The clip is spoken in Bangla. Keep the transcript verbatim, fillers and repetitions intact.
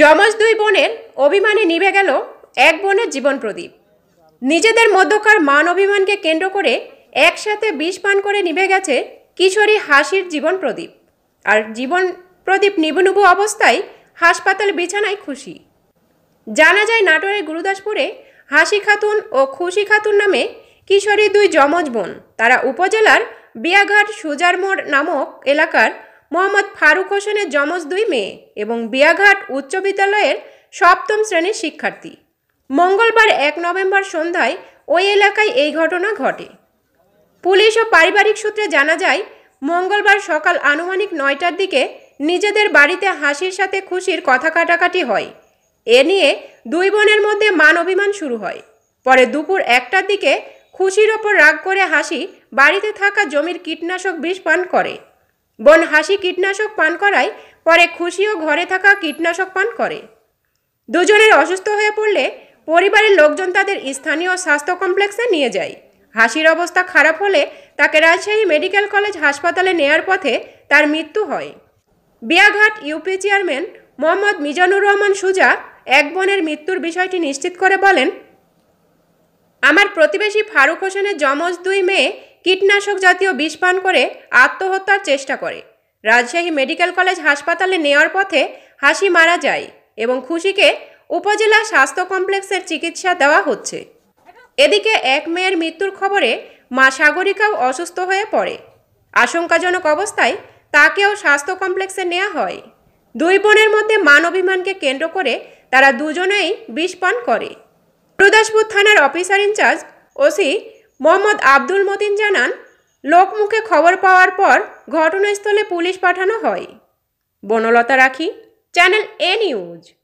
যমজ দুই বোনের অভিমানে নিভে গেল এক বোনের জীবন প্রদীপ। নিজেদের মধ্যকার মান অভিমানকে কেন্দ্র করে একসাথে বিষ পান করে নিভে গেছে কিশোরী হাসির জীবন প্রদীপ। আর জীবন প্রদীপ নিবুনুবু অবস্থায় হাসপাতাল বিছানায় খুশি। জানা যায় নাটোরের গুরুদাসপুরে হাসি খাতুন ও খুশি খাতুন নামে কিশোরী দুই যমজ বোন। তারা উপজেলার বিয়াঘাট সুজারমোড় নামক এলাকার মোহাম্মদ ফারুক হোসেনের যমজ দুই মেয়ে এবং বিয়াঘাট উচ্চ বিদ্যালয়ের সপ্তম শ্রেণীর শিক্ষার্থী। মঙ্গলবার এক নভেম্বর সন্ধ্যায় ওই এলাকায় এই ঘটনা ঘটে। পুলিশ ও পারিবারিক সূত্রে জানা যায়, মঙ্গলবার সকাল আনুমানিক নয়টার দিকে নিজেদের বাড়িতে হাসির সাথে খুশির কথা কাটাকাটি হয়। এ নিয়ে দুই বোনের মধ্যে মান অভিমান শুরু হয়। পরে দুপুর একটার দিকে খুশির ওপর রাগ করে হাসি বাড়িতে থাকা জমির কীটনাশক বিষ পান করে। বোন হাসি কীটনাশক পান করায় পরে খুশিও ঘরে থাকা কীটনাশক পান করে। দুজনের অসুস্থ হয়ে পড়লে পরিবারের লোকজন তাদের স্থানীয় স্বাস্থ্য কমপ্লেক্সে নিয়ে যায়। হাসির অবস্থা খারাপ হলে তাকে রাজশাহী মেডিকেল কলেজ হাসপাতালে নেয়ার পথে তার মৃত্যু হয়। বিয়াঘাট ইউপি চেয়ারম্যান মোহাম্মদ মিজানুর রহমান সুজা এক বোনের মৃত্যুর বিষয়টি নিশ্চিত করে বলেন, আমার প্রতিবেশী ফারুক হোসেনের যমজ দুই মেয়ে কীটনাশক জাতীয় বিষ পান করে আত্মহত্যার চেষ্টা করে। রাজশাহী মেডিকেল কলেজ হাসপাতালে নেওয়ার পথে হাসি মারা যায় এবং খুশিকে উপজেলা স্বাস্থ্য কমপ্লেক্সের চিকিৎসা দেওয়া হচ্ছে। এদিকে এক মেয়ের মৃত্যুর খবরে মা সাগরিকাও অসুস্থ হয়ে পড়ে। আশঙ্কাজনক অবস্থায় তাকেও স্বাস্থ্য কমপ্লেক্সে নেওয়া হয়। দুই বোনের মধ্যে মান অভিমানকে কেন্দ্র করে তারা দুজনেই বিষ পান করে। গুরুদাসপুর থানার officer in charge OC Mohammad Abdul Matin জানান, লোকমুখে খবর পাওয়ার পর ঘটনাস্থলে পুলিশ পাঠানো হয়। বনলতা রাখি, চ্যানেল এ নিউজ।